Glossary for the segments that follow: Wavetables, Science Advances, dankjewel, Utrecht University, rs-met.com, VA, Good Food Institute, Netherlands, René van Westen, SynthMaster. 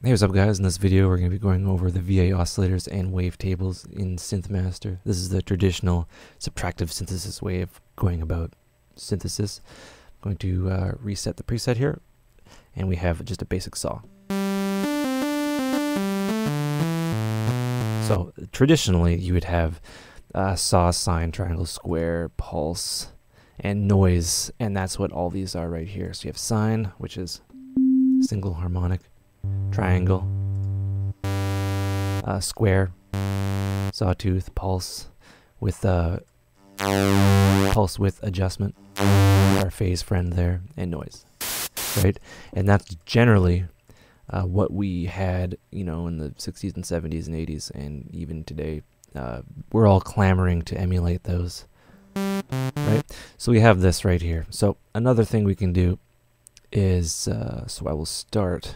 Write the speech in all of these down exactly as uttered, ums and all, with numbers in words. Hey, what's up guys? In this video we're going to be going over the V A oscillators and wavetables in SynthMaster. This is the traditional subtractive synthesis way of going about synthesis. I'm going to uh, reset the preset here, and we have just a basic saw. So traditionally you would have uh, saw, sine, triangle, square, pulse, and noise, and that's what all these are right here. So you have sine, which is single harmonic, triangle, uh, square, sawtooth, pulse with uh, pulse width adjustment, our phase friend there, and noise, right? And that's generally uh, what we had, you know, in the sixties and seventies and eighties, and even today, uh, we're all clamoring to emulate those, right? So we have this right here. So another thing we can do is, uh, so I will start.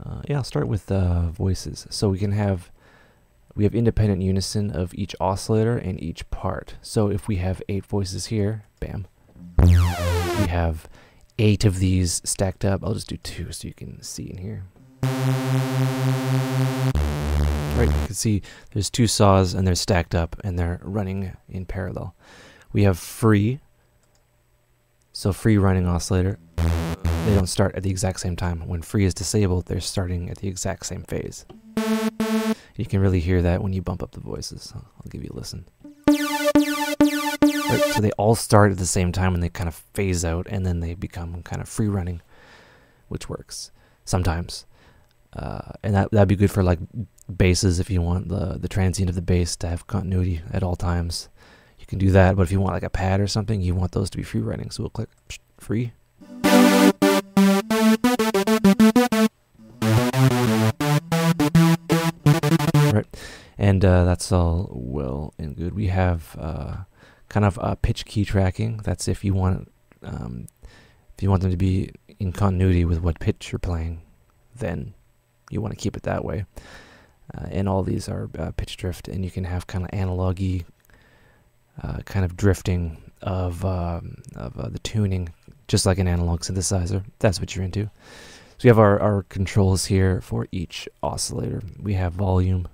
Uh, yeah, I'll start with uh, voices. So we can have, we have independent unison of each oscillator and each part. So if we have eight voices here, bam, we have eight of these stacked up. I'll just do two so you can see in here. Right, you can see there's two saws and they're stacked up and they're running in parallel. We have free, so free running oscillator. They don't start at the exact same time. When free is disabled, they're starting at the exact same phase. You can really hear that when you bump up the voices. I'll give you a listen. Right, so they all start at the same time and they kind of phase out and then they become kind of free running, which works sometimes. Uh, and that, that'd be good for like basses if you want the, the transient of the bass to have continuity at all times. You can do that, but if you want like a pad or something, you want those to be free running. So we'll click free. And uh, that's all well and good. We have uh, kind of uh, pitch key tracking. That's if you want um, if you want them to be in continuity with what pitch you're playing, then you want to keep it that way. Uh, and all these are uh, pitch drift, and you can have kind of analog-y uh, kind of drifting of um, of uh, the tuning, just like an analog synthesizer. That's what you're into. So we have our, our controls here for each oscillator. We have volume.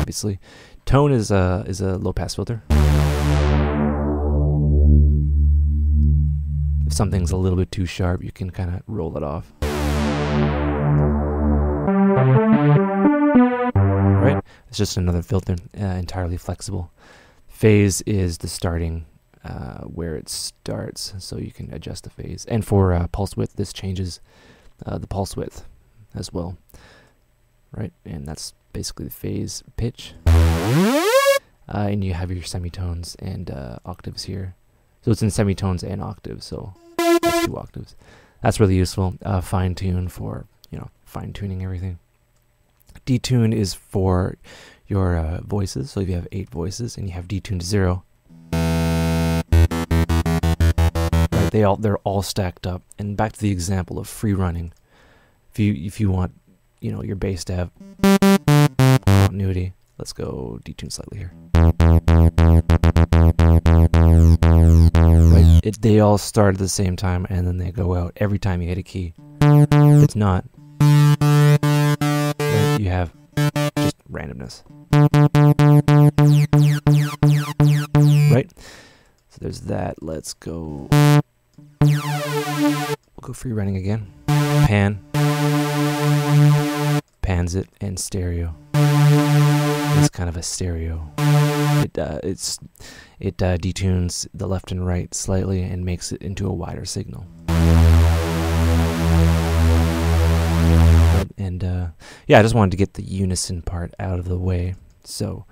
Obviously, tone is a is a low pass filter. If something's a little bit too sharp, you can kind of roll it off. Right, it's just another filter, uh, entirely flexible. Phase is the starting uh, where it starts, so you can adjust the phase. And for uh, pulse width, this changes uh, the pulse width as well. Right, and that's basically the phase pitch, uh, and you have your semitones and uh, octaves here. So it's in semitones and octaves, so that's two octaves. That's really useful. Uh, fine tune for, you know, fine tuning everything. Detune is for your uh, voices. So if you have eight voices and you have detuned to zero, right, they all they're all stacked up. And back to the example of free running. If you if you want, you know, your bass to have continuity. Let's go detune slightly here. Right. It, they all start at the same time and then they go out every time you hit a key. If it's not, right, you have just randomness. Right? So there's that. Let's go. We'll go free running again. Pan. Pans it, and stereo. It's kind of a stereo. It uh, it's it uh, detunes the left and right slightly and makes it into a wider signal. And uh, yeah, I just wanted to get the unison part out of the way, so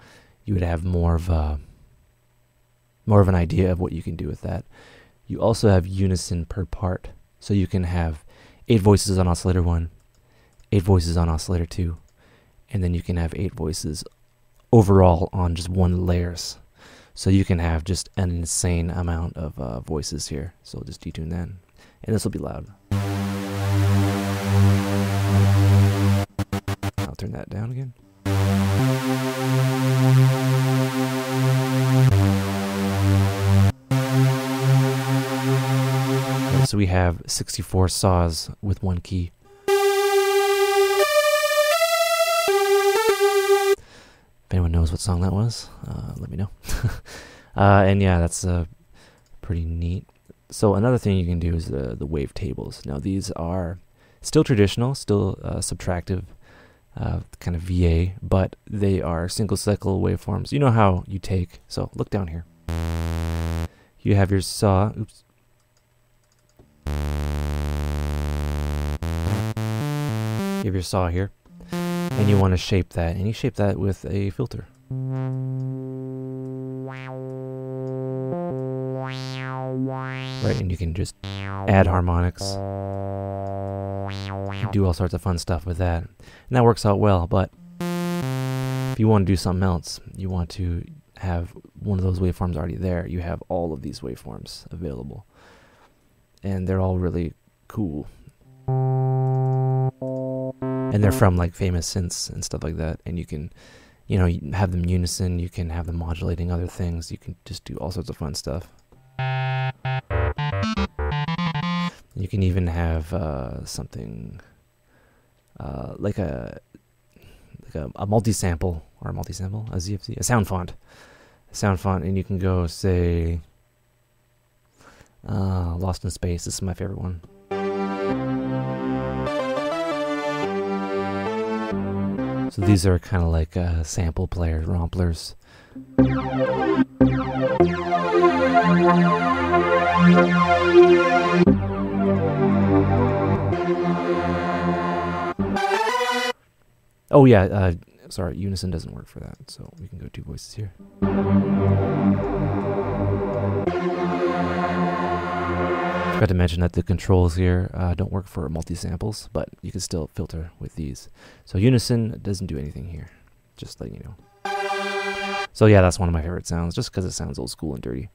you would have more of a more of an idea of what you can do with that. You also have unison per part, so you can have eight voices on oscillator one. eight voices on oscillator two, and then you can have eight voices overall on just one layers. So you can have just an insane amount of uh, voices here. So we'll just detune that, and this will be loud. I'll turn that down again. So we have sixty-four saws with one key. If anyone knows what song that was, uh, let me know. uh, and yeah, that's uh, pretty neat. So another thing you can do is the, the wave tables. Now these are still traditional, still uh, subtractive, uh, kind of V A, but they are single cycle waveforms. You know how you take, so look down here. You have your saw, oops. You have your saw here, and you want to shape that, and you shape that with a filter. Right, and you can just add harmonics, do all sorts of fun stuff with that, and that works out well. But if you want to do something else, you want to have one of those waveforms already there. You have all of these waveforms available, and they're all really cool, and they're from like famous synths and stuff like that, and you can, you know, you have them unison, you can have them modulating other things, you can just do all sorts of fun stuff. You can even have uh, something uh, like a like a, a multi-sample or a multi-sample, a Z F C, a sound font, a sound font, and you can go say uh, "Lost in Space." This is my favorite one. So these are kind of like uh, sample players, romplers. Oh yeah, uh, sorry, unison doesn't work for that, so we can go two voices here. Forgot to mention that the controls here uh, don't work for multi-samples, but you can still filter with these. So unison doesn't do anything here, just letting you know. So yeah, that's one of my favorite sounds, just because it sounds old school and dirty.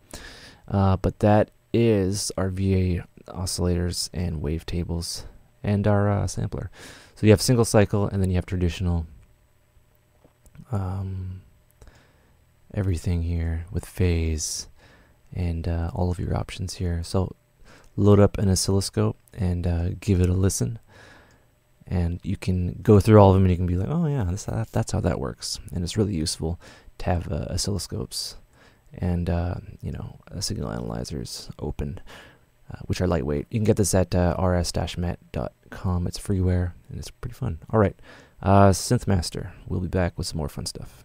Uh, but that is our V A oscillators and wavetables and our uh, sampler. So you have single cycle, and then you have traditional um, everything here with phase and uh, all of your options here. So load up an oscilloscope and uh, give it a listen, and you can go through all of them, and you can be like, oh yeah, that's, that's how that works. And it's really useful to have uh, oscilloscopes and uh, you know, uh, signal analyzers open, Uh, which are lightweight. You can get this at uh, r s dash met dot com. It's freeware, and it's pretty fun. All right, uh, SynthMaster. We'll be back with some more fun stuff.